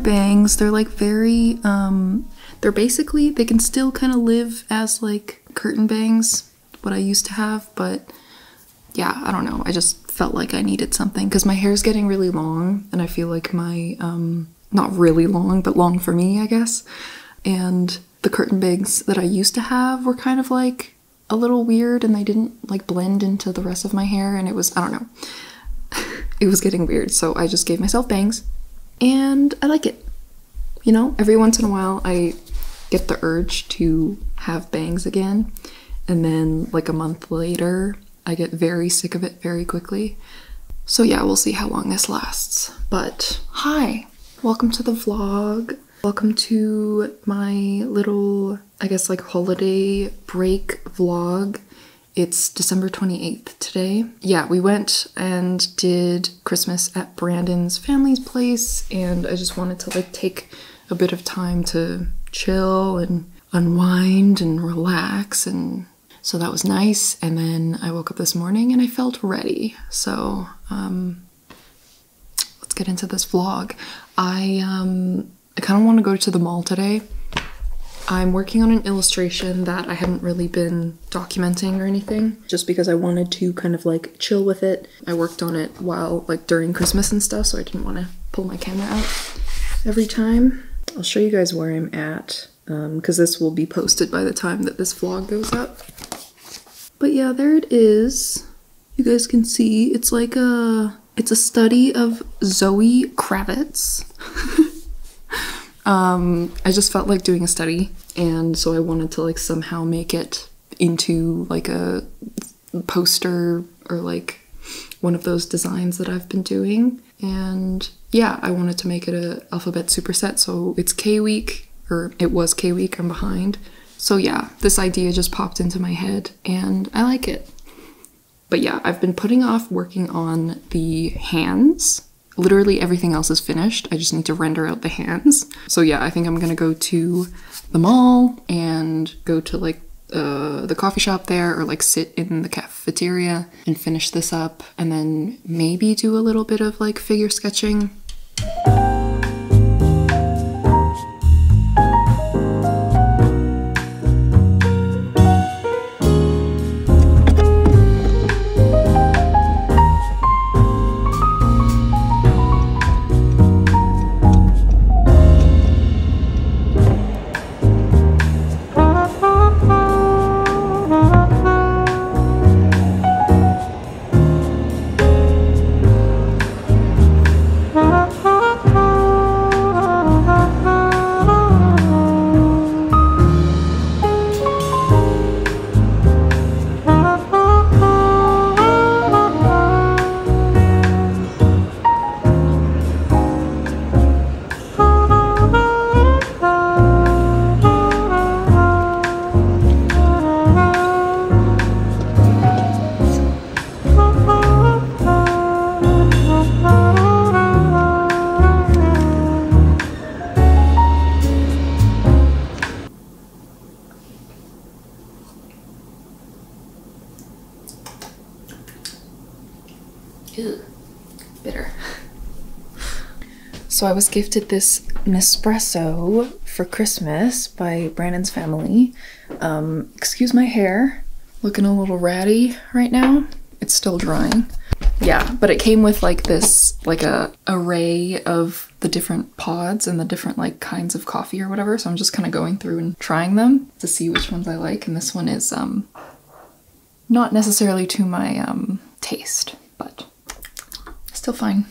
Bangs, they're like very they're basically, they can still kind of live as like curtain bangs, what I used to have, but yeah, I don't know, I just felt like I needed something because my hair's getting really long and I feel like my not really long, but long for me, I guess, and the curtain bangs that I used to have were kind of like a little weird and they didn't like blend into the rest of my hair and it was, I don't know, it was getting weird, so I just gave myself bangs. And I like it. You know, every once in a while I get the urge to have bangs again, and then like a month later I get very sick of it very quickly. So yeah, we'll see how long this lasts. But hi! Welcome to the vlog. Welcome to my little, I guess, like holiday break vlog. It's December 28th today. Yeah, we went and did Christmas at Brandon's family's place, and I just wanted to like take a bit of time to chill and unwind and relax, and so that was nice. And then I woke up this morning and I felt ready. So let's get into this vlog. I kind of want to go to the mall today. I'm working on an illustration that I haven't really been documenting or anything, just because I wanted to kind of like chill with it. I worked on it while like during Christmas and stuff, so I didn't want to pull my camera out every time. I'll show you guys where I'm at, because this will be posted by the time that this vlog goes up. But yeah, there it is. You guys can see it's like it's a study of Zoe Kravitz. I just felt like doing a study, and so I wanted to like somehow make it into like a poster or like one of those designs that I've been doing. And yeah, I wanted to make it a alphabet superset, so it's K week, or it was K week, I'm behind. So yeah, this idea just popped into my head and I like it. But yeah, I've been putting off working on the hands. Literally everything else is finished. I just need to render out the hands. So yeah, I think I'm gonna go to the mall and go to like the coffee shop there, or like sit in the cafeteria and finish this up, and then maybe do a little bit of like figure sketching. So I was gifted this Nespresso for Christmas by Brandon's family. Excuse my hair, looking a little ratty right now. It's still drying. Yeah, but it came with like this, like a array of the different pods and the different like kinds of coffee or whatever. So I'm just kind of going through and trying them to see which ones I like. And this one is not necessarily to my taste, but still fine.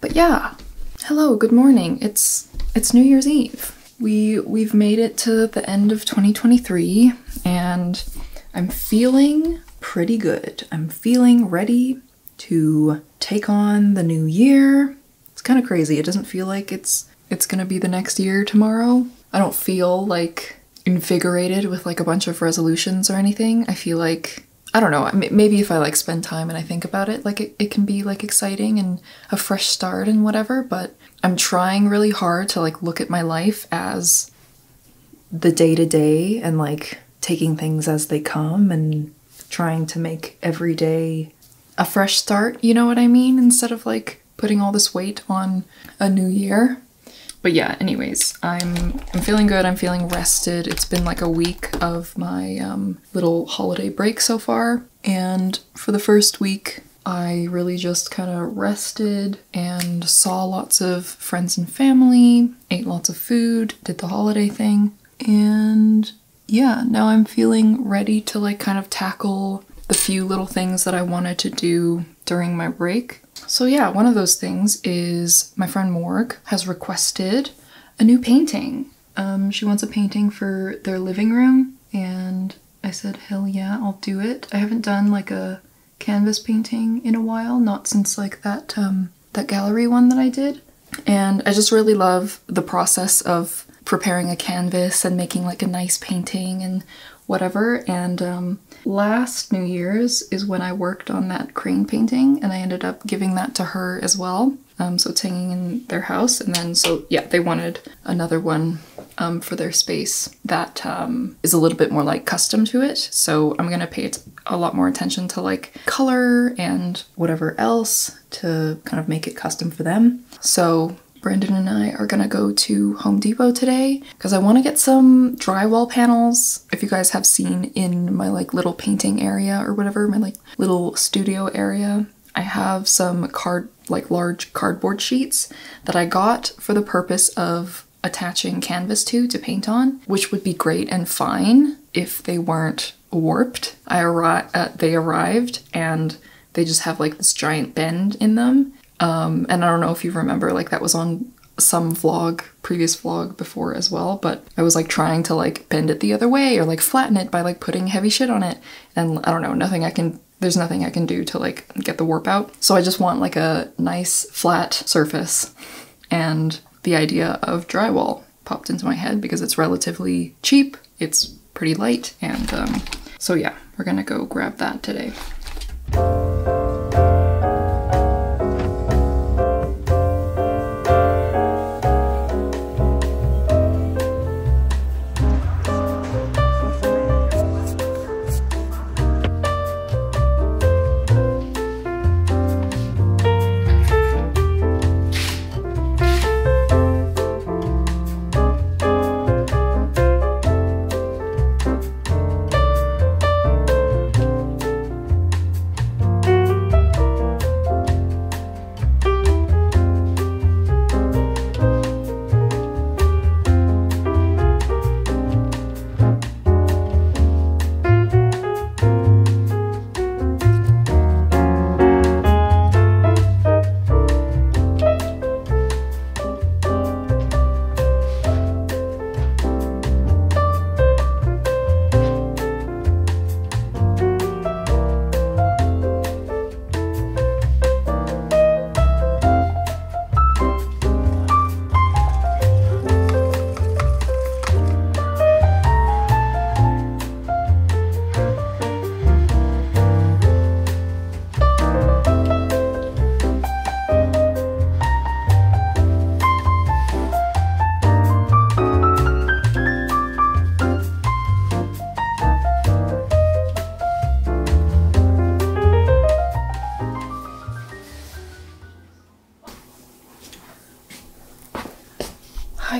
But yeah, hello, good morning. It's New Year's Eve. We've made it to the end of 2023 and I'm feeling pretty good. I'm feeling ready to take on the new year. It's kind of crazy. It doesn't feel like it's gonna be the next year tomorrow. I don't feel like invigorated with like a bunch of resolutions or anything. I feel like, I don't know, maybe if I like spend time and I think about it, like it can be like exciting and a fresh start and whatever, but I'm trying really hard to like look at my life as the day-to-day and like taking things as they come and trying to make every day a fresh start, you know what I mean? Instead of like putting all this weight on a new year. But yeah, anyways, I'm feeling good, I'm feeling rested. It's been like a week of my little holiday break so far. And for the first week, I really just kind of rested and saw lots of friends and family, ate lots of food, did the holiday thing. And yeah, now I'm feeling ready to like kind of tackle the few little things that I wanted to do during my break. So yeah, one of those things is my friend Morg has requested a new painting. She wants a painting for their living room, and I said, hell yeah, I'll do it. I haven't done like a canvas painting in a while, not since like that gallery one that I did. And I just really love the process of preparing a canvas and making like a nice painting and whatever. And last New Year's is when I worked on that crane painting and I ended up giving that to her as well. So it's hanging in their house, and then so yeah, they wanted another one for their space that is a little bit more like custom to it. So I'm gonna pay it a lot more attention to like color and whatever else to kind of make it custom for them. So Brandon and I are gonna go to Home Depot today because I want to get some drywall panels. If you guys have seen in my like little painting area or whatever, my like little studio area, I have some large cardboard sheets that I got for the purpose of attaching canvas to paint on, which would be great and fine if they weren't warped. They arrived and they just have like this giant bend in them. And I don't know if you remember, like that was on some vlog, previous vlog before as well, but I was like trying to like bend it the other way or like flatten it by like putting heavy shit on it. And I don't know, there's nothing I can do to like get the warp out. So I just want like a nice flat surface, and the idea of drywall popped into my head because it's relatively cheap. It's pretty light. And so yeah, we're gonna go grab that today.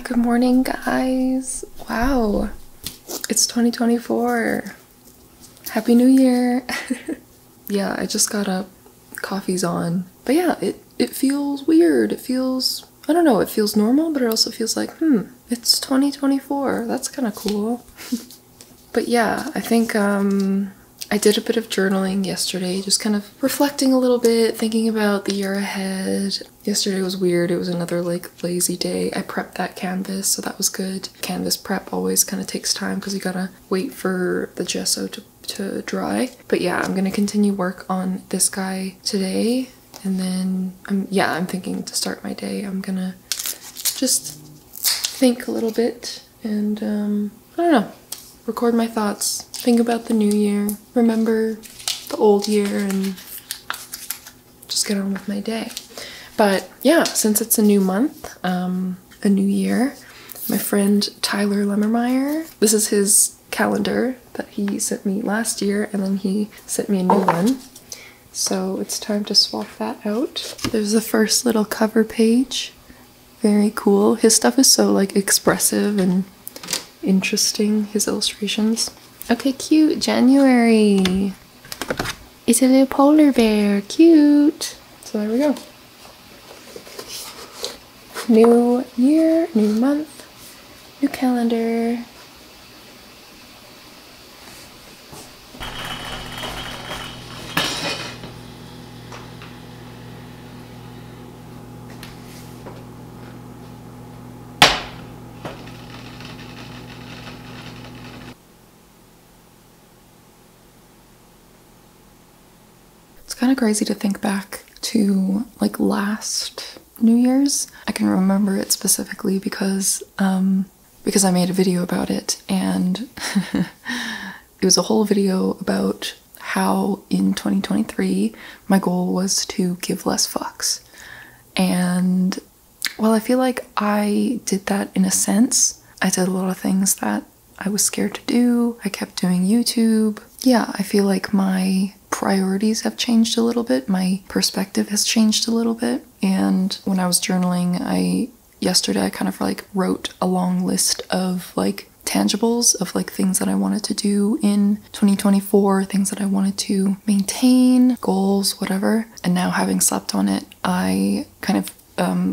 Good morning, guys. Wow, it's 2024. Happy New Year. Yeah, I just got up, coffee's on. But yeah, it feels weird. It feels, I don't know, it feels normal, but it also feels like, it's 2024. That's kind of cool. But yeah, I think I did a bit of journaling yesterday, just kind of reflecting a little bit, thinking about the year ahead. Yesterday was weird. It was another like lazy day. I prepped that canvas, so that was good. Canvas prep always kind of takes time because you gotta wait for the gesso to dry. But yeah, I'm gonna continue work on this guy today. And then I'm thinking to start my day, I'm gonna just think a little bit and I don't know, record my thoughts, think about the new year, remember the old year, and just get on with my day. But yeah, since it's a new month, a new year, my friend Tyler Lemmermeyer, this is his calendar that he sent me last year, and then he sent me a new one. So it's time to swap that out. There's the first little cover page. Very cool. His stuff is so like expressive and interesting, his illustrations. Okay, cute. January. It's a little polar bear. Cute. So there we go. New year, new month, new calendar. Kind of crazy to think back to like last New Year's. I can remember it specifically because I made a video about it, and it was a whole video about how in 2023 my goal was to give less fucks. And while I feel like I did that in a sense, I did a lot of things that I was scared to do. I kept doing YouTube. Yeah, I feel like my priorities have changed a little bit. My perspective has changed a little bit. And when I was journaling, yesterday I kind of like wrote a long list of like tangibles of like things that I wanted to do in 2024, things that I wanted to maintain, goals, whatever. And now, having slept on it, I kind of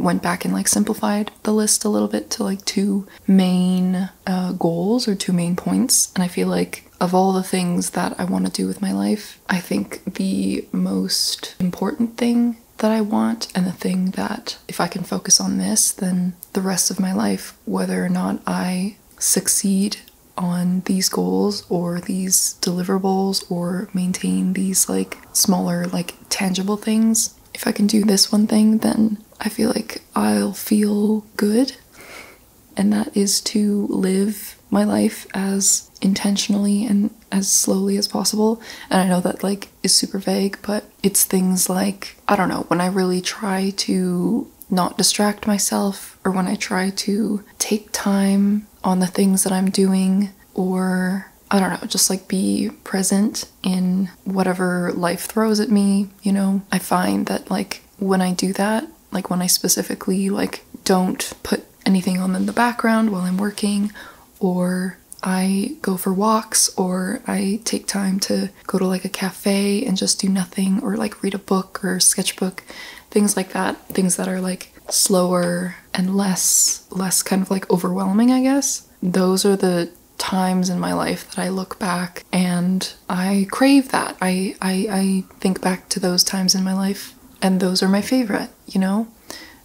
went back and like simplified the list a little bit to like two main goals or two main points. And I feel like of all the things that I want to do with my life, I think the most important thing that I want, and the thing that if I can focus on this, then the rest of my life, whether or not I succeed on these goals or these deliverables or maintain these like smaller like tangible things, if I can do this one thing, then I feel like I'll feel good. And that is to live my life as intentionally and as slowly as possible. And I know that like is super vague, but it's things like, I don't know, when I really try to not distract myself, or when I try to take time on the things that I'm doing, or I don't know, just like be present in whatever life throws at me, you know? I find that like when I do that, like when I specifically like don't put anything on in the background while I'm working, or I go for walks, or I take time to go to like a cafe and just do nothing, or like read a book or sketchbook, things like that, things that are like slower and less kind of like overwhelming, I guess. Those are the times in my life that I look back and I crave that. I think back to those times in my life, and those are my favorite, you know?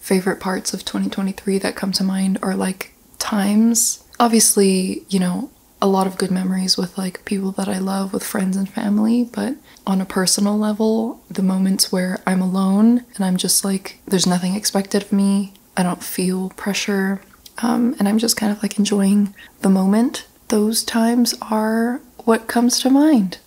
Favorite parts of 2023 that come to mind are like times, obviously, you know, a lot of good memories with like people that I love, with friends and family, but on a personal level, the moments where I'm alone and I'm just like, there's nothing expected of me, I don't feel pressure, and I'm just kind of like enjoying the moment. Those times are what comes to mind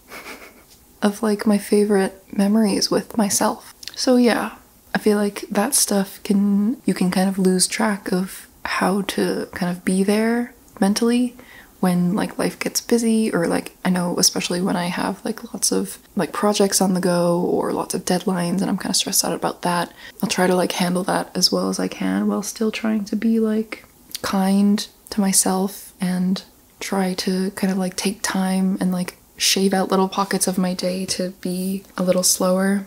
of like my favorite memories with myself. So yeah, I feel like that stuff you can kind of lose track of how to kind of be there mentally when like life gets busy, or like I know especially when I have like lots of like projects on the go or lots of deadlines and I'm kind of stressed out about that. I'll try to like handle that as well as I can while still trying to be like kind to myself and try to kind of like take time and like shave out little pockets of my day to be a little slower.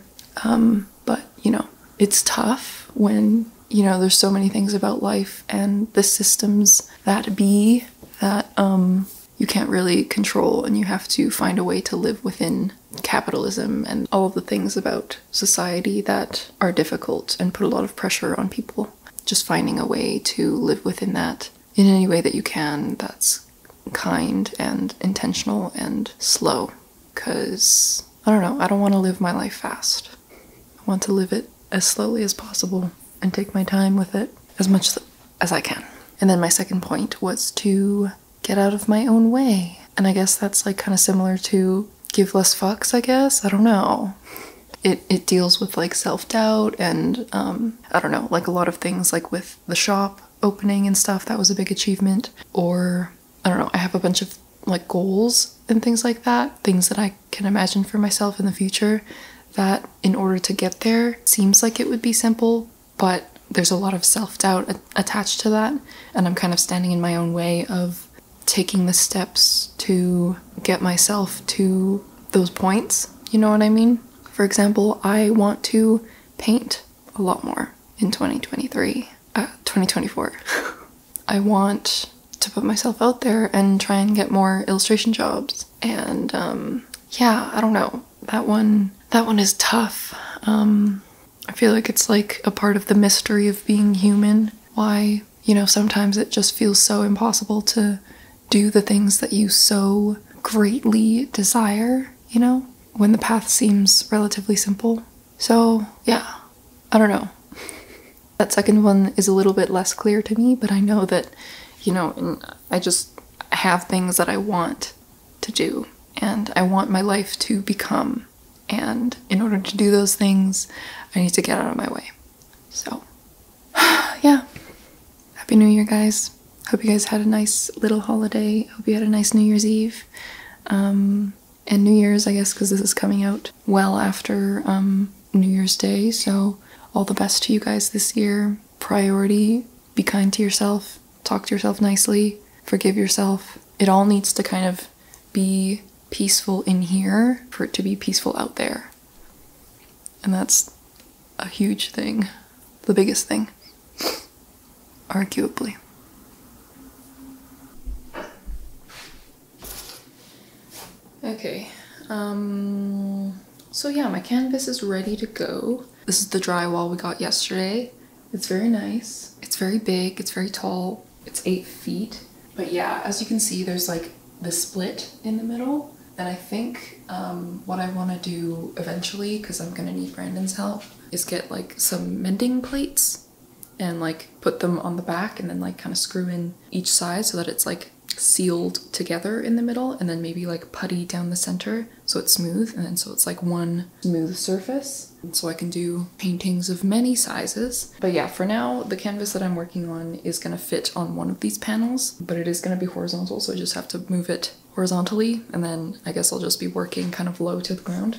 But you know, it's tough when, you know, there's so many things about life and the systems that be that, you can't really control, and you have to find a way to live within capitalism and all of the things about society that are difficult and put a lot of pressure on people. Just finding a way to live within that in any way that you can that's kind and intentional and slow, because I don't know, I don't want to live my life fast. I want to live it as slowly as possible and take my time with it as much as I can. And then my second point was to get out of my own way, and I guess that's like kind of similar to give less fucks, I guess. I don't know. It deals with like self-doubt and I don't know, like a lot of things, like with the shop opening and stuff, that was a big achievement. Or I don't know, I have a bunch of like goals and things like that, things that I can imagine for myself in the future that in order to get there seems like it would be simple, but there's a lot of self-doubt attached to that, and I'm kind of standing in my own way of taking the steps to get myself to those points, you know what I mean? For example, I want to paint a lot more in 2024. I want to put myself out there and try and get more illustration jobs, and yeah, I don't know, that one is tough. I feel like it's like a part of the mystery of being human, why, you know, sometimes it just feels so impossible to do the things that you so greatly desire, you know, when the path seems relatively simple. So yeah, I don't know. That second one is a little bit less clear to me, but I know that, you know, I just have things that I want to do and I want my life to become, and in order to do those things I need to get out of my way. So yeah, happy new year guys. Hope you guys had a nice little holiday. Hope you had a nice New Year's Eve and New Year's, I guess, because this is coming out well after New Year's Day. So all the best to you guys this year. Priority, be kind to yourself, talk to yourself nicely, forgive yourself. It all needs to kind of be peaceful in here for it to be peaceful out there. And that's a huge thing. The biggest thing. Arguably. Okay, so yeah, my canvas is ready to go. This is the drywall we got yesterday. It's very nice. It's very big. It's very tall. It's 8 feet. But yeah, as you can see, there's like the split in the middle. And I think what I want to do eventually, because I'm going to need Brandon's help, is get like some mending plates and like put them on the back and then like kind of screw in each side so that it's like sealed together in the middle, and then maybe like putty down the center so it's smooth, and then so it's like one smooth surface, and so I can do paintings of many sizes. But yeah, for now the canvas that I'm working on is gonna fit on one of these panels, but it is gonna be horizontal, so I just have to move it horizontally, and then I guess I'll just be working kind of low to the ground.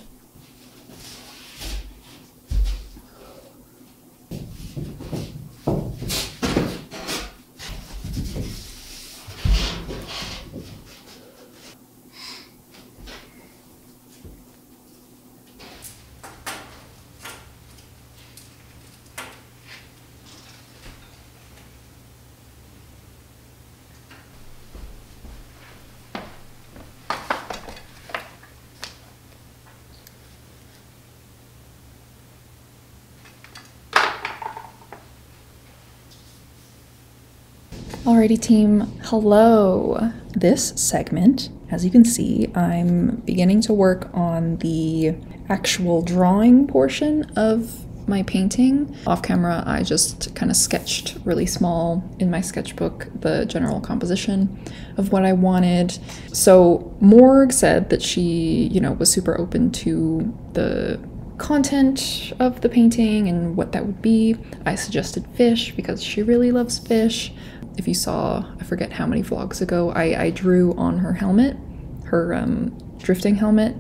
Alrighty team, hello! This segment, as you can see, I'm beginning to work on the actual drawing portion of my painting. Off camera, I just kind of sketched really small in my sketchbook the general composition of what I wanted. So Morg said that she, you know, was super open to the content of the painting and what that would be. I suggested fish because she really loves fish. If you saw, I forget how many vlogs ago, I drew on her helmet, her drifting helmet,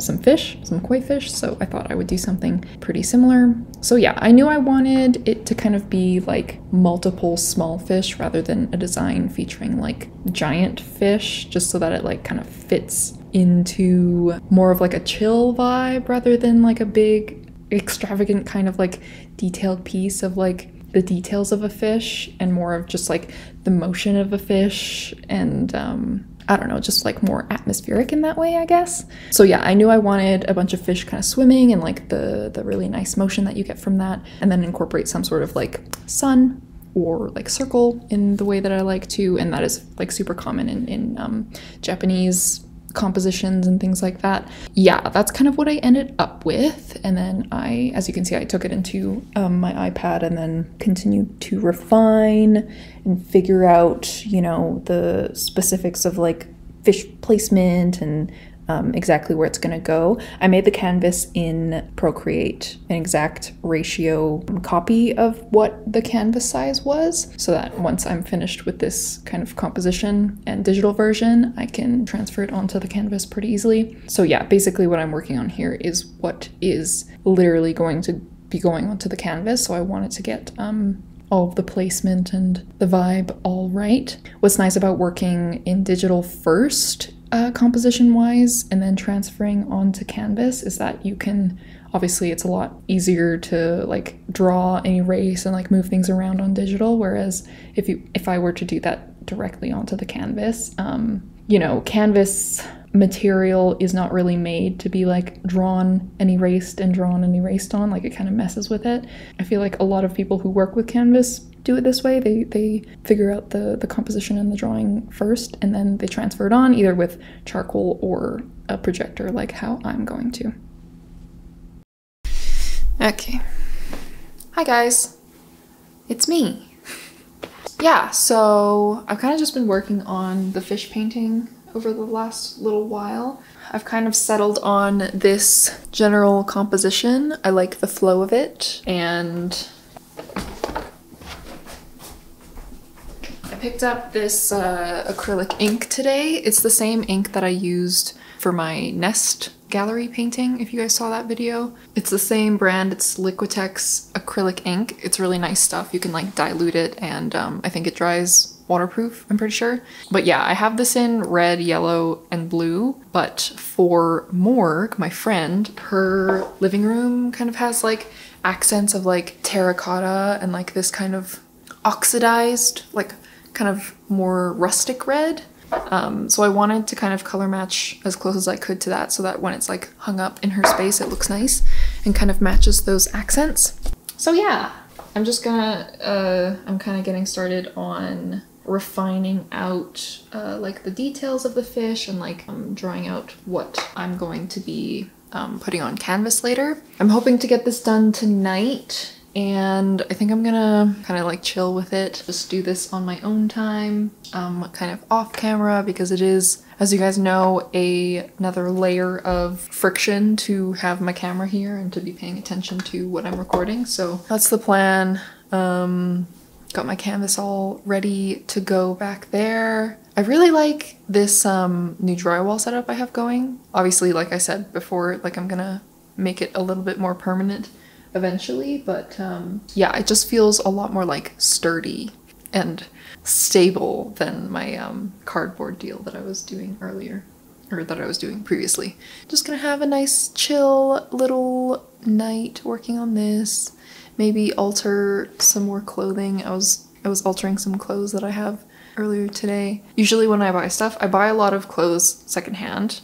some fish, some koi fish, so I thought I would do something pretty similar. So yeah, I knew I wanted it to kind of be like multiple small fish rather than a design featuring like giant fish, just so that it like kind of fits into more of like a chill vibe rather than like a big extravagant kind of like detailed piece of like the details of a fish, and more of just like the motion of a fish and I don't know, just like more atmospheric in that way, I guess. So yeah, I knew I wanted a bunch of fish kind of swimming and like the really nice motion that you get from that, and then incorporate some sort of like sun or like circle in the way that I like to, and that is like super common in Japanese compositions and things like that. Yeah, that's kind of what I ended up with. And then I, as you can see, I took it into my iPad and then continued to refine and figure out, you know, the specifics of like fish placement and exactly where it's going to go. I made the canvas in Procreate an exact ratio copy of what the canvas size was, so that once I'm finished with this kind of composition and digital version, I can transfer it onto the canvas pretty easily. So yeah, basically what I'm working on here is what is literally going to be going onto the canvas. So I wanted to get all of the placement and the vibe all right. What's nice about working in digital first, composition wise, and then transferring onto canvas is that you can, obviously it's a lot easier to like draw and erase and like move things around on digital, whereas if I were to do that directly onto the canvas, you know, canvas material is not really made to be like drawn and erased and drawn and erased on, like it kind of messes with it. I feel like a lot of people who work with canvas do it this way. They figure out the composition and the drawing first, and then they transfer it on either with charcoal or a projector, like how I'm going to. Okay. Hi guys, it's me. Yeah, so I've kind of just been working on the fish painting over the last little while. I've kind of settled on this general composition. I like the flow of it, and I picked up this acrylic ink today. It's the same ink that I used for my Nest gallery painting, if you guys saw that video. It's the same brand, it's Liquitex acrylic ink. It's really nice stuff. You can like dilute it, and I think it dries waterproof, I'm pretty sure. But yeah, I have this in red, yellow, and blue, but for Morg, my friend, her living room kind of has like accents of like terracotta and like this kind of oxidized, like kind of more rustic red. So I wanted to kind of color match as close as I could to that, so that when it's like hung up in her space, it looks nice and kind of matches those accents. So yeah, I'm just gonna, I'm kind of getting started on refining out like the details of the fish and like drawing out what I'm going to be putting on canvas later. I'm hoping to get this done tonight, and I think I'm gonna kind of like chill with it, just do this on my own time, kind of off camera, because it is, as you guys know, another layer of friction to have my camera here and to be paying attention to what I'm recording. So that's the plan. Got my canvas all ready to go back there. I really like this new drywall setup I have going. Obviously, like I said before, like I'm gonna make it a little bit more permanent eventually, but yeah, it just feels a lot more like sturdy and stable than my cardboard deal that I was doing earlier, or that I was doing previously. Just gonna have a nice chill little night working on this, maybe alter some more clothing. I was altering some clothes that I have earlier today. Usually when I buy stuff, I buy a lot of clothes secondhand.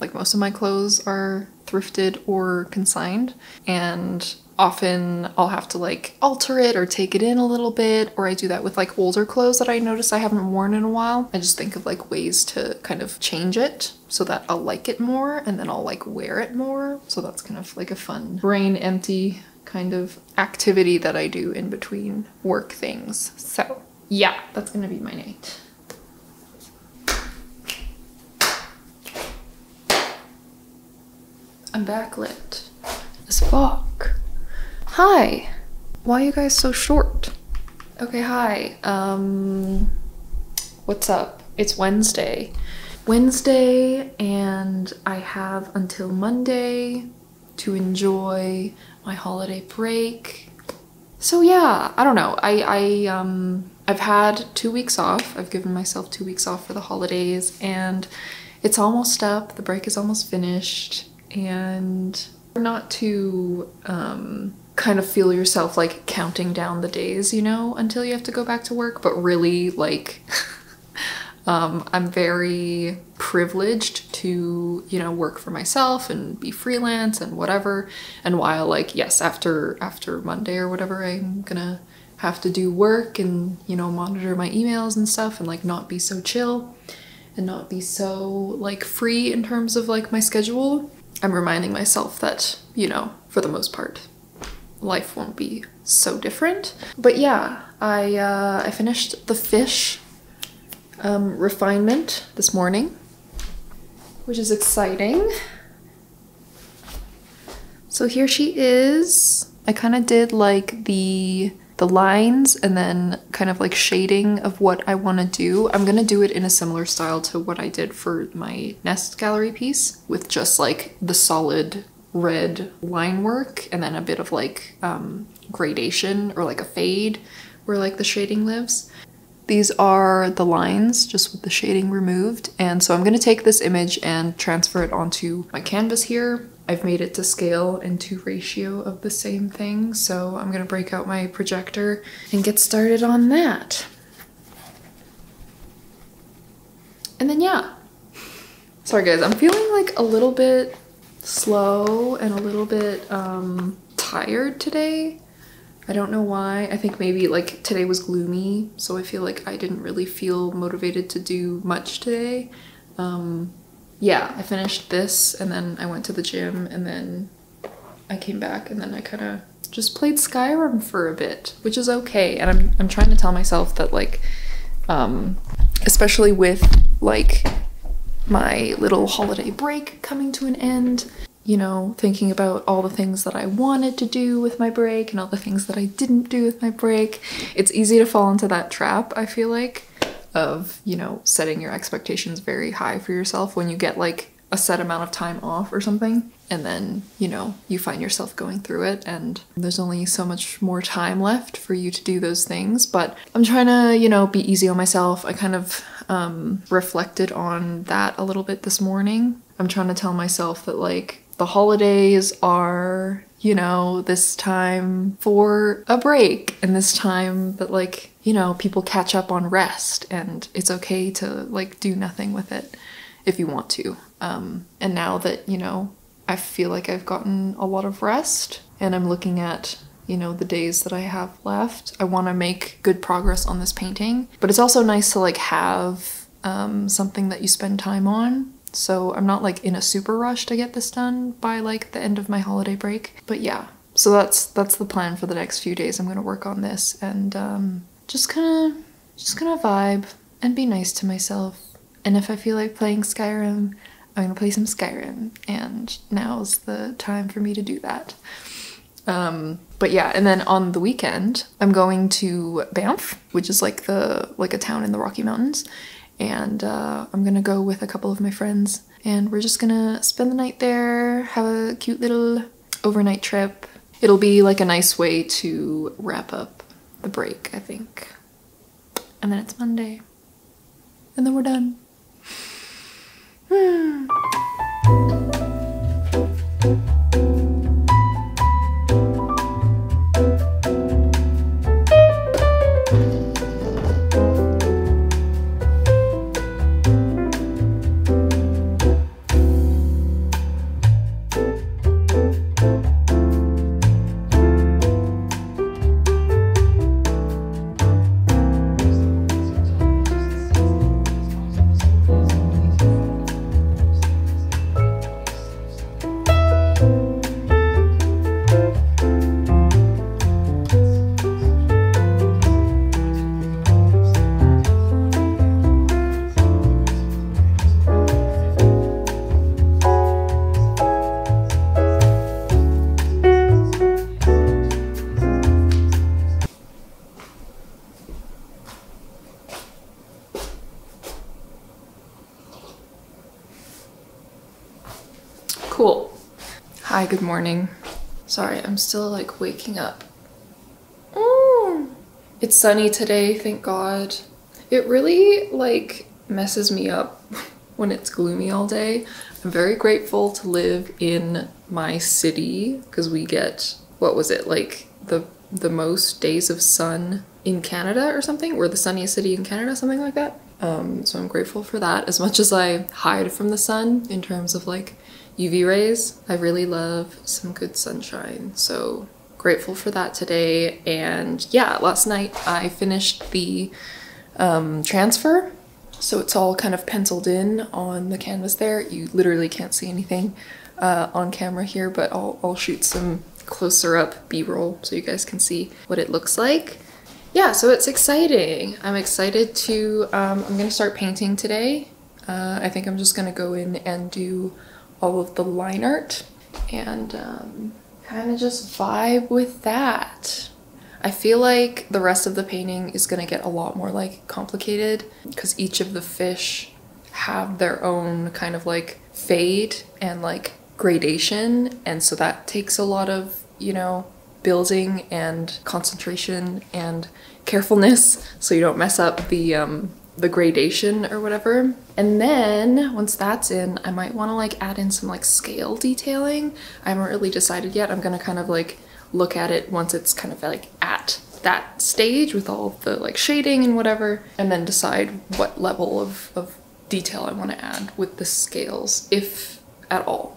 Like most of my clothes are thrifted or consigned, and often I'll have to like alter it or take it in a little bit, or I do that with like older clothes that I notice I haven't worn in a while. I just think of like ways to kind of change it so that I'll like it more, and then I'll like wear it more. So that's kind of like a fun brain empty kind of activity that I do in between work things. So yeah, that's gonna be my night. I'm backlit as fuck. Hi! Why are you guys so short? Okay, hi. What's up? It's Wednesday. And I have until Monday to enjoy my holiday break. So yeah, I don't know. I've had 2 weeks off. I've given myself 2 weeks off for the holidays, and it's almost up. The break is almost finished. And not to kind of feel yourself like counting down the days, you know, until you have to go back to work, but really like I'm very privileged to, you know, work for myself and be freelance and whatever. And while, like, yes, after Monday or whatever, I'm gonna have to do work and, you know, monitor my emails and stuff and, like, not be so chill and not be so, like, free in terms of, like, my schedule, I'm reminding myself that, you know, for the most part, life won't be so different. But yeah, I finished the fish refinement this morning, which is exciting. So here she is. I kind of did, like, the lines and then kind of like shading of what I want to do. I'm gonna do it in a similar style to what I did for my Nest gallery piece, with just like the solid red line work and then a bit of like gradation or like a fade where like the shading lives. These are the lines just with the shading removed, and so I'm gonna take this image and transfer it onto my canvas here. I've made it to scale and to ratio of the same thing, so I'm gonna break out my projector and get started on that. And then yeah. Sorry guys, I'm feeling like a little bit slow and a little bit tired today. I don't know why. I think maybe like today was gloomy, so I feel like I didn't really feel motivated to do much today. Yeah, I finished this and then I went to the gym and then I came back and then I kind of just played Skyrim for a bit, which is okay. And I'm trying to tell myself that, like, especially with like my little holiday break coming to an end, you know, thinking about all the things that I wanted to do with my break and all the things that I didn't do with my break, it's easy to fall into that trap, I feel like, of, you know, setting your expectations very high for yourself when you get like a set amount of time off or something, and then, you know, you find yourself going through it and there's only so much more time left for you to do those things. But I'm trying to, you know, be easy on myself. I kind of reflected on that a little bit this morning. I'm trying to tell myself that, like, the holidays are, you know, this time for a break and this time that, like, you know, people catch up on rest and it's okay to, like, do nothing with it if you want to. And now that, you know, I feel like I've gotten a lot of rest and I'm looking at, you know, the days that I have left, I want to make good progress on this painting. But it's also nice to, like, have something that you spend time on. So I'm not, like, in a super rush to get this done by, like, the end of my holiday break. But yeah, so that's the plan for the next few days. I'm gonna work on this and just kind of vibe and be nice to myself. And if I feel like playing Skyrim, I'm gonna play some Skyrim, and now's the time for me to do that. But yeah, and then on the weekend, I'm going to Banff, which is like a town in the Rocky Mountains, and I'm gonna go with a couple of my friends, and we're just gonna spend the night there, have a cute little overnight trip. It'll be like a nice way to wrap up the break, I think. And then it's Monday. And then we're done. Hi, good morning. Sorry, I'm still, like, waking up. It's sunny today, thank God. It really, like, messes me up when it's gloomy all day. I'm very grateful to live in my city because we get, what was it, like the most days of sun in Canada or something? We're the sunniest city in Canada, something like that. So I'm grateful for that. As much as I hide from the sun in terms of like UV rays, I really love some good sunshine. So grateful for that today. And yeah, last night I finished the transfer. So it's all kind of penciled in on the canvas there. You literally can't see anything on camera here, but I'll shoot some closer up B-roll so you guys can see what it looks like. Yeah, so it's exciting. I'm excited to, I'm gonna start painting today. I think I'm just gonna go in and do all of the line art and kind of just vibe with that. I feel like the rest of the painting is gonna get a lot more like complicated because each of the fish have their own kind of like fade and like gradation. And so that takes a lot of, you know, building and concentration and carefulness so you don't mess up the gradation or whatever. And then once that's in, I might want to like add in some like scale detailing. I haven't really decided yet. I'm gonna kind of like look at it once it's kind of like at that stage with all the like shading and whatever, and then decide what level of detail I want to add with the scales, if at all.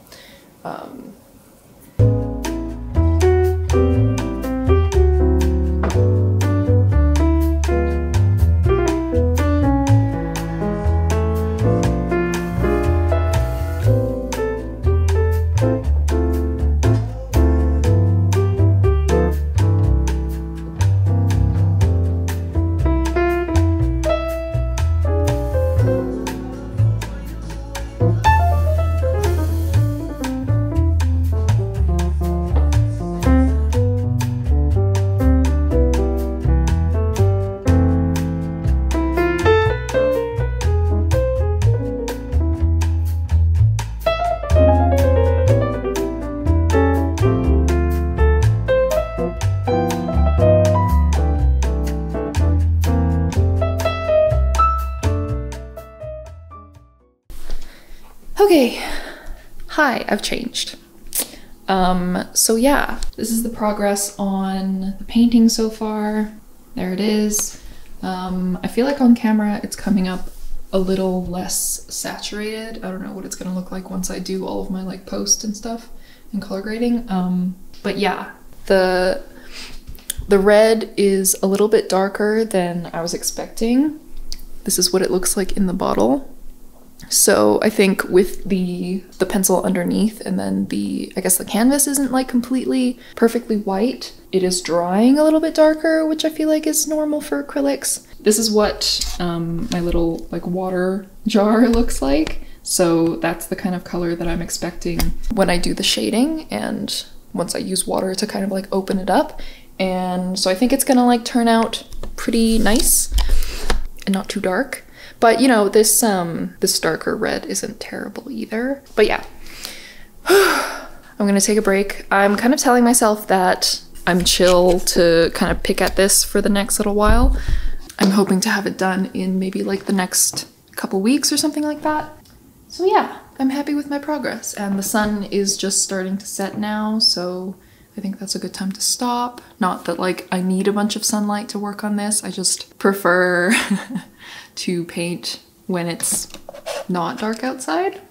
Okay, hi, I've changed. So yeah, this is the progress on the painting so far. There it is. I feel like on camera it's coming up a little less saturated. I don't know what it's gonna look like once I do all of my like post and stuff and color grading. But yeah, the red is a little bit darker than I was expecting. This is what it looks like in the bottle. So I think with the pencil underneath and then I guess the canvas isn't like completely perfectly white. It is drying a little bit darker, which I feel like is normal for acrylics. This is what my little like water jar looks like. So that's the kind of color that I'm expecting when I do the shading and once I use water to kind of like open it up. And so I think it's gonna like turn out pretty nice and not too dark. But you know, this darker red isn't terrible either. But yeah, I'm gonna take a break. I'm kind of telling myself that I'm chill to kind of pick at this for the next little while. I'm hoping to have it done in maybe like the next couple weeks or something like that. So yeah, I'm happy with my progress and the sun is just starting to set now. So I think that's a good time to stop. Not that like I need a bunch of sunlight to work on this. I just prefer to paint when it's not dark outside.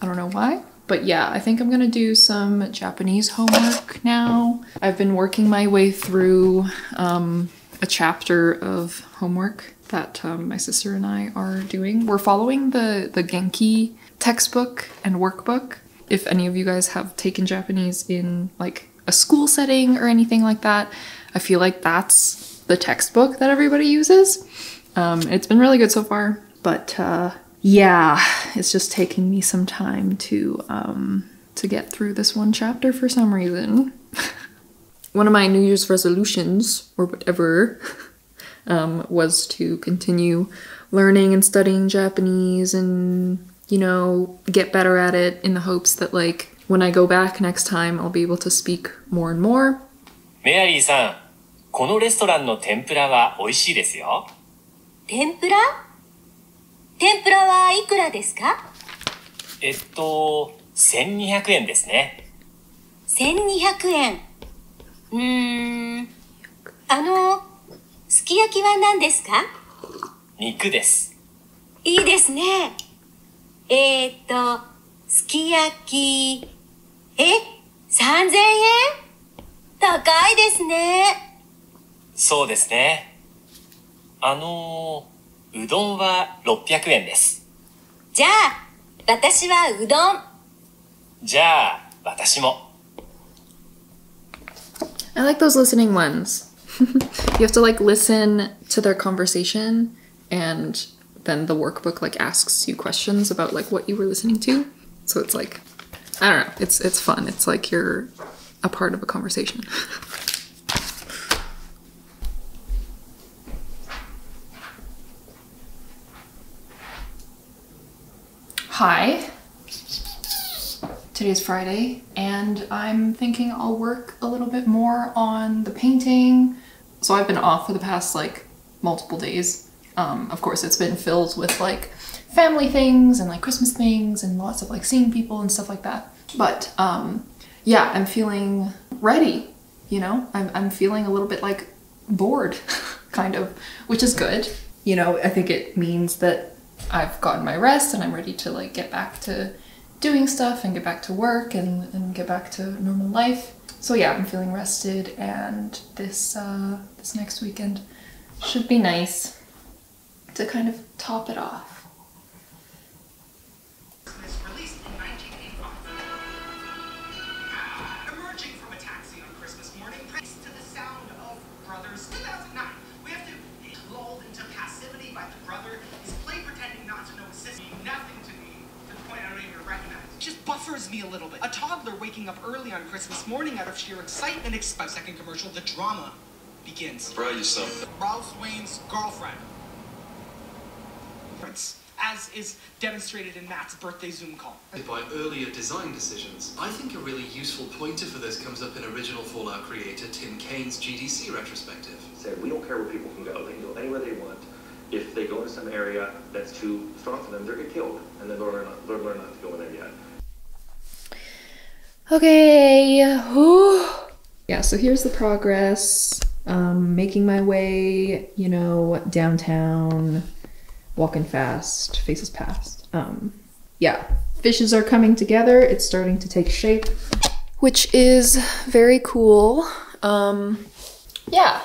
I don't know why, but yeah, I think I'm gonna do some Japanese homework now. I've been working my way through a chapter of homework that my sister and I are doing. We're following the Genki textbook and workbook. If any of you guys have taken Japanese in like a school setting or anything like that, I feel like that's the textbook that everybody uses. It's been really good so far, but yeah, it's just taking me some time to get through this one chapter for some reason. One of my New Year's resolutions, or whatever, was to continue learning and studying Japanese and, you know, get better at it in the hopes that, like, when I go back next time, I'll be able to speak more and more. Mary-san, このレストランの天ぷらは美味しいですよ。天ぷら？天ぷらはいくらですか？1200円ですね。1200円。すき焼きは何ですか？肉です。いいですね。すき焼き。え、3000円？高いですね。そうですね。うどんは600円です。じゃあ、私はうどん。じゃあ、私も。I like those listening ones. You have to like listen to their conversation, and then the workbook like asks you questions about like what you were listening to. So it's like, I don't know, it's fun. It's like you're a part of a conversation. Hi. Today's Friday, and I'm thinking I'll work a little bit more on the painting. So I've been off for the past like multiple days. Of course, it's been filled with like family things and like Christmas things and lots of like seeing people and stuff like that. But yeah, I'm feeling ready, you know? I'm feeling a little bit like bored, kind of, which is good. You know, I think it means that I've gotten my rest and I'm ready to like get back to doing stuff and get back to work and get back to normal life. So yeah, I'm feeling rested, and this next weekend should be nice to kind of top it off. Emerging from a taxi on Christmas morning, thanks to the sound of Brothers 2009. We have to be lulled into passivity by the brother. He's play pretending not to know his sister. Nothing to me, to the point I don't even recognize. It just buffers me a little bit. A toddler waking up early on Christmas morning out of sheer excitement. 5-second commercial, the drama begins. Brought you something. Ralph Wayne's girlfriend. As is demonstrated in Matt's birthday Zoom call. By earlier design decisions, I think a really useful pointer for this comes up in original Fallout creator Tim Cain's GDC retrospective. Said, we don't care where people can go. They can go anywhere they want. If they go into some area that's too strong for them, they're going to get killed. And then they'll learn not to go in there yet. Okay. Ooh. Yeah, so here's the progress. Making my way, you know, downtown. Walking fast, faces past. Yeah, fishes are coming together. It's starting to take shape, which is very cool. Yeah,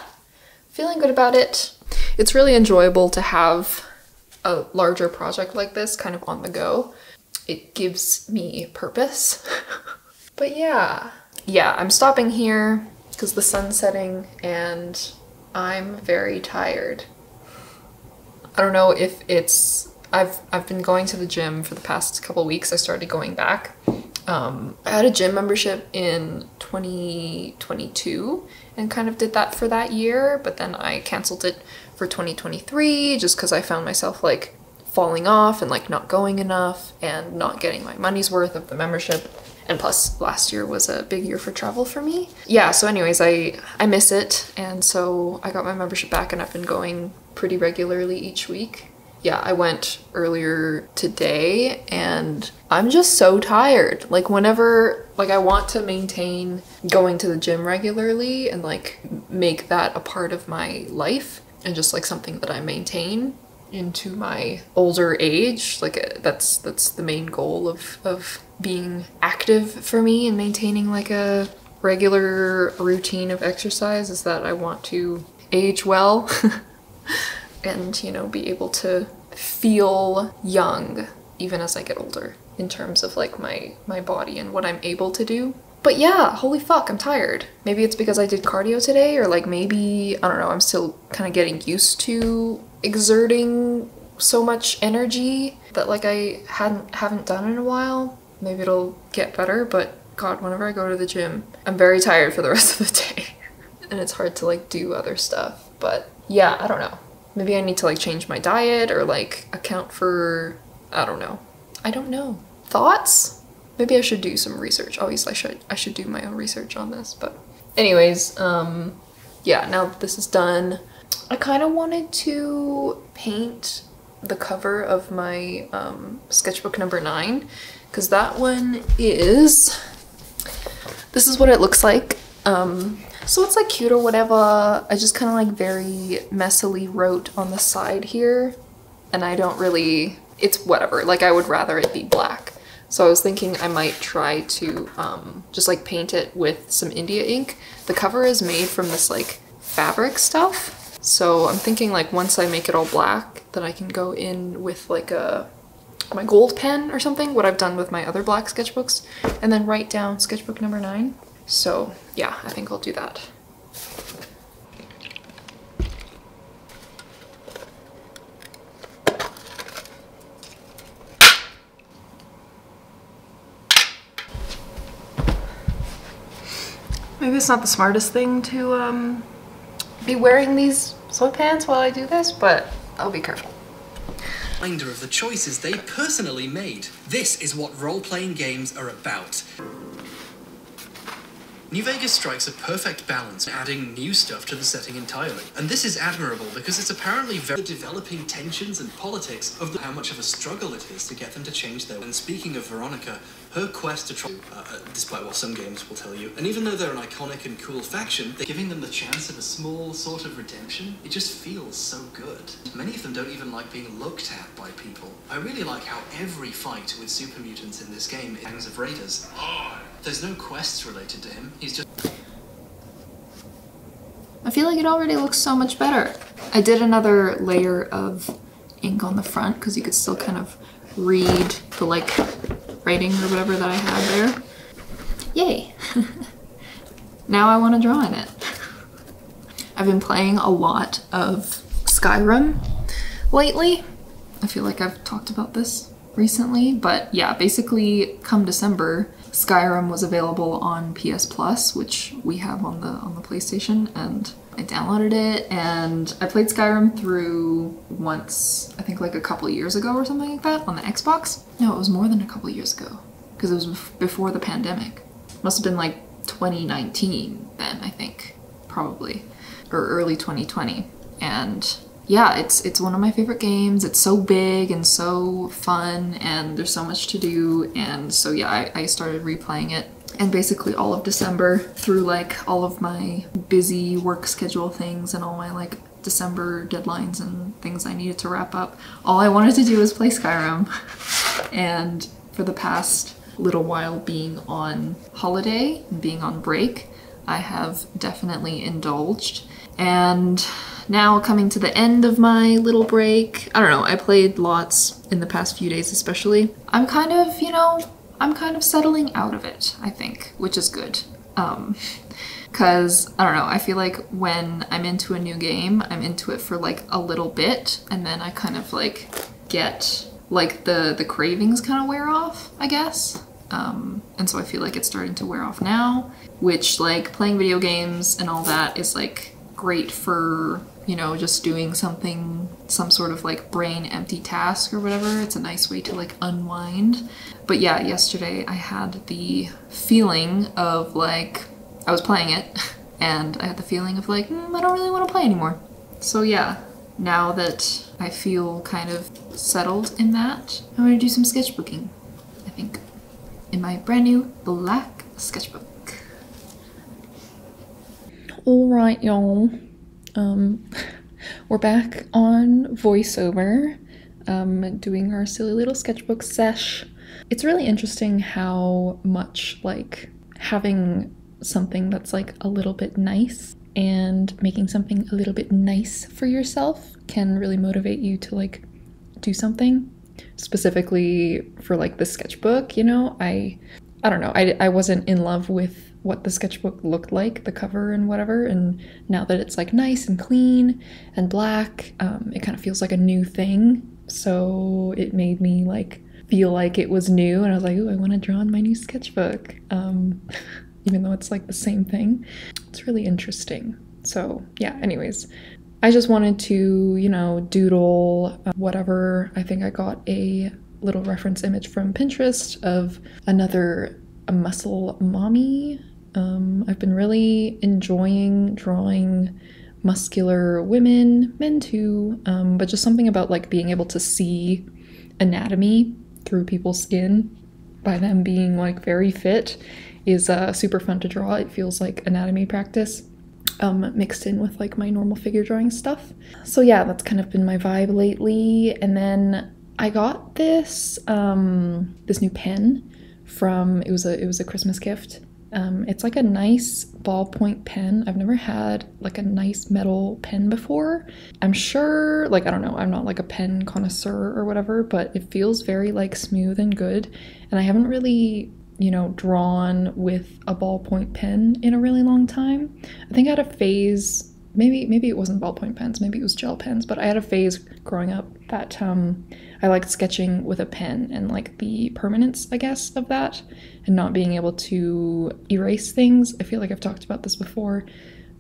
feeling good about it. It's really enjoyable to have a larger project like this kind of on the go. It gives me purpose. But yeah, I'm stopping here because the sun's setting and I'm very tired. I don't know if it's, I've been going to the gym for the past couple weeks. I started going back. I had a gym membership in 2022 and kind of did that for that year, but then I canceled it for 2023 just because I found myself like falling off and like not going enough and not getting my money's worth of the membership. And plus last year was a big year for travel for me. Yeah, so anyways, I miss it. And so I got my membership back and I've been going pretty regularly each week. Yeah, I went earlier today and I'm just so tired. Like whenever, like I want to maintain going to the gym regularly and like make that a part of my life and just like something that I maintain into my older age. Like that's the main goal of being active for me and maintaining like a regular routine of exercise is that I want to age well. And, you know, be able to feel young even as I get older in terms of like my body and what I'm able to do. But yeah, holy fuck, I'm tired. Maybe it's because I did cardio today, or like maybe, I don't know, I'm still kind of getting used to exerting so much energy that like I haven't done in a while. Maybe it'll get better, but God, whenever I go to the gym, I'm very tired for the rest of the day. And it's hard to like do other stuff, but yeah, I don't know. Maybe I need to like change my diet or like account for, I don't know. I don't know. Thoughts? Maybe I should do some research. Obviously I should do my own research on this, but anyways, yeah, now that this is done, I kind of wanted to paint the cover of my sketchbook number 9, because that one is, this is what it looks like. So it's like cute or whatever. I just kind of like very messily wrote on the side here and I don't really, it's whatever, like I would rather it be black. So I was thinking I might try to just like paint it with some India ink. The cover is made from this like fabric stuff. So I'm thinking like once I make it all black, then I can go in with like my gold pen or something, what I've done with my other black sketchbooks, and then write down sketchbook number 9. So yeah, I think I'll do that. Maybe it's not the smartest thing to be wearing these sweatpants while I do this, but I'll be careful. Reminder of the choices they personally made. This is what role-playing games are about. New Vegas strikes a perfect balance, adding new stuff to the setting entirely. And this is admirable because it's apparently very developing tensions and politics of how much of a struggle it is to get them to change their... And speaking of Veronica, her quest to try, despite what some games will tell you, and even though they're an iconic and cool faction, they're giving them the chance of a small sort of redemption. It just feels so good. Many of them don't even like being looked at by people. I really like how every fight with super mutants in this game is gangs of raiders. There's no quests related to him, he's just... I feel like it already looks so much better. I did another layer of ink on the front because you could still kind of read the like writing or whatever that I had there. Yay! Now I want to draw in it. I've been playing a lot of Skyrim lately. I feel like I've talked about this recently, but yeah, basically come December, Skyrim was available on PS Plus, which we have on the PlayStation, and I downloaded it and I played Skyrim through once, I think like a couple years ago or something like that on the Xbox. No, it was more than a couple years ago because it was before the pandemic. It must have been like 2019 then, I think, probably, or early 2020. And yeah, it's one of my favorite games. It's so big and so fun and there's so much to do. And so yeah, I started replaying it, and basically all of December through like all of my busy work schedule things and all my like December deadlines and things I needed to wrap up, all I wanted to do was play Skyrim. And for the past little while, being on holiday and being on break, I have definitely indulged. And now coming to the end of my little break, I don't know, I played lots in the past few days especially. I'm kind of, you know, I'm kind of settling out of it, I think, which is good. Cause I don't know, I feel like when I'm into a new game, I'm into it for like a little bit, and then I kind of like get like the cravings kind of wear off, I guess. And so I feel like it's starting to wear off now, which like playing video games and all that is like great for, you know, just doing something, some sort of like brain empty task or whatever. It's a nice way to like unwind. But yeah, yesterday I had the feeling of like, I was playing it and I had the feeling of like, I don't really want to play anymore. So yeah, now that I feel kind of settled in that, I'm gonna do some sketchbooking, I think, in my brand new black sketchbook. All right, y'all, we're back on voiceover, doing our silly little sketchbook sesh. It's really interesting how much like having something that's like a little bit nice and making something a little bit nice for yourself can really motivate you to like do something. Specifically for like the sketchbook, you know, I don't know, I wasn't in love with what the sketchbook looked like, the cover and whatever, and now that it's like nice and clean and black, it kind of feels like a new thing. So it made me like feel like it was new, and I was like, ooh, I want to draw in my new sketchbook, even though it's like the same thing. It's really interesting. So yeah, anyways, I just wanted to, you know, doodle whatever. I think I got a little reference image from Pinterest of another muscle mommy. I've been really enjoying drawing muscular women, men too, but just something about like being able to see anatomy through people's skin by them being like very fit is super fun to draw. It feels like anatomy practice. mixed in with like my normal figure drawing stuff. So yeah, that's kind of been my vibe lately. And then I got this this new pen from, it was a Christmas gift. It's like a nice ballpoint pen. I've never had like a nice metal pen before. I'm sure, like, I don't know, I'm not like a pen connoisseur or whatever, but it feels very like smooth and good. And I haven't really, you know, drawn with a ballpoint pen in a really long time. I think I had a phase, maybe it wasn't ballpoint pens, maybe it was gel pens, but I had a phase growing up that I liked sketching with a pen and like the permanence, I guess, of that and not being able to erase things. I feel like I've talked about this before,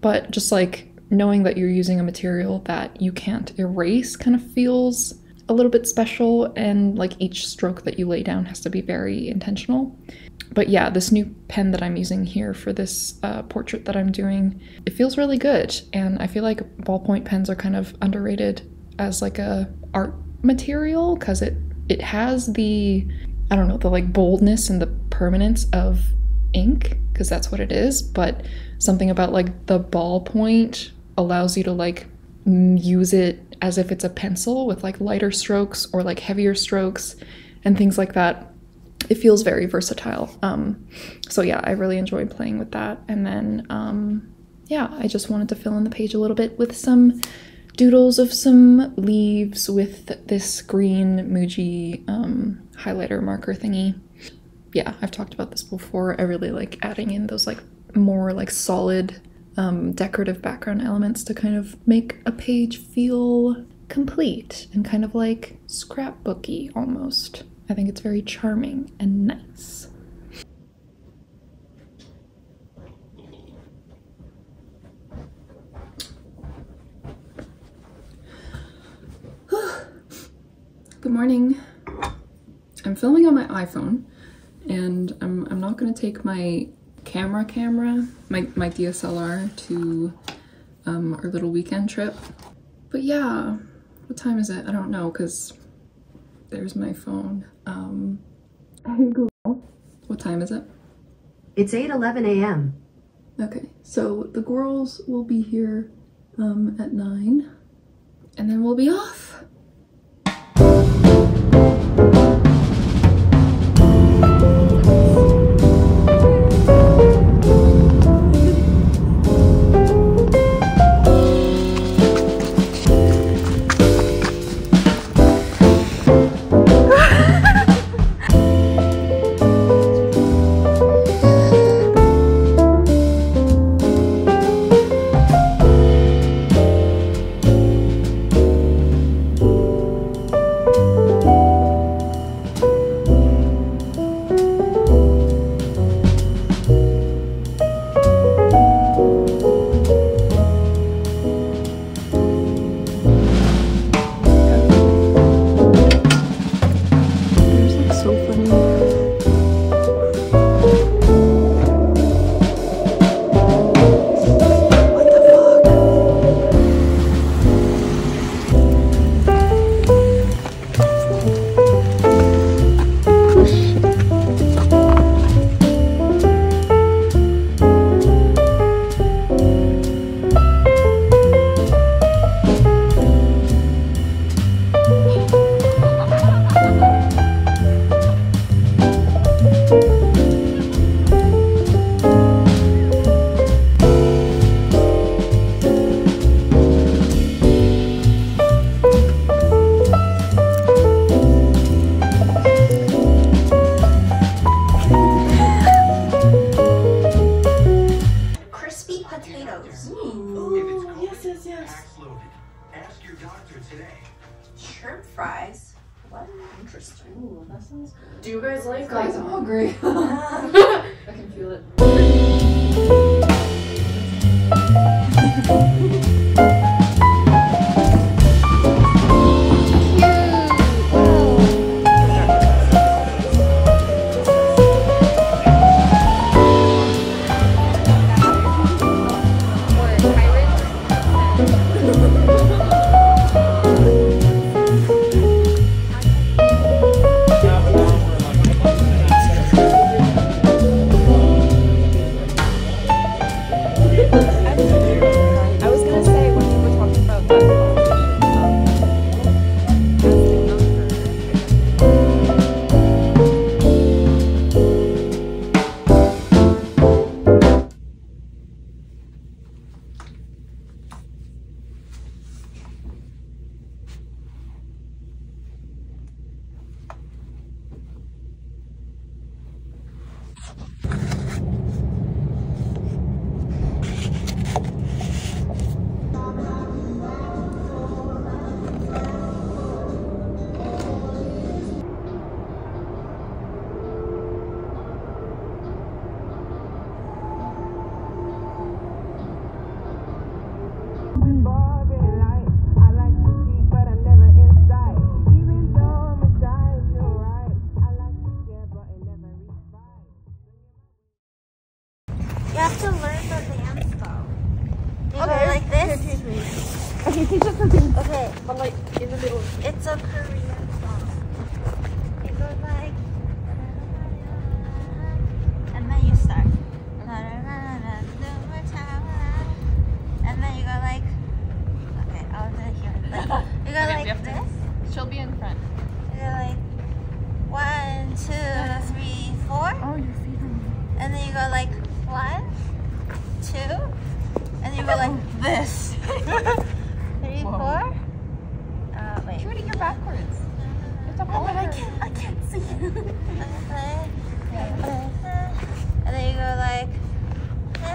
but just like knowing that you're using a material that you can't erase kind of feels a little bit special, and like each stroke that you lay down has to be very intentional. But yeah, this new pen that I'm using here for this portrait that I'm doing, it feels really good, and I feel like ballpoint pens are kind of underrated as like a art material because it has the, I don't know, the like boldness and the permanence of ink, because that's what it is, but something about like the ballpoint allows you to like use it as if it's a pencil with like lighter strokes or like heavier strokes and things like that. It feels very versatile. So yeah, I really enjoy playing with that. And then yeah, I just wanted to fill in the page a little bit with some doodles of some leaves with this green Muji highlighter marker thingy. Yeah, I've talked about this before. I really like adding in those like more like solid decorative background elements to kind of make a page feel complete and kind of like scrapbooky almost. I think it's very charming and nice. Good morning. I'm filming on my iPhone, and I'm not gonna take my my DSLR to our little weekend trip. But yeah, what time is it? I don't know, because there's my phone. Google, what time is it? It's 8:11 a.m. Okay, so the girls will be here at 9, and then we'll be off. Okay, teach us something. Okay, but like in the middle. It's a Korean song. It goes like, and then you start. And then you go like, okay, I'll do it here. Like, you go like this. She'll be in front. You go like, 1, 2, 3, 4. Oh, you see them. And then you go like, 1, 2. And you go like this. 3, 4. Wait. Try to get backwards. It's a whole lot. I can't see you. And then you go like. I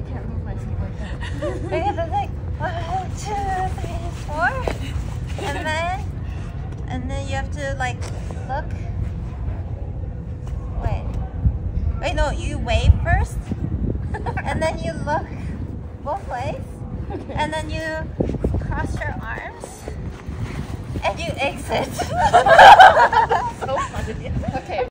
can't move my feet like that. Because it's like 1, 2, 3, 4. And then you have to like look. Wait, no, you wave first, and then you look both ways, okay. And then you cross your arms, and you exit. So funny. Okay,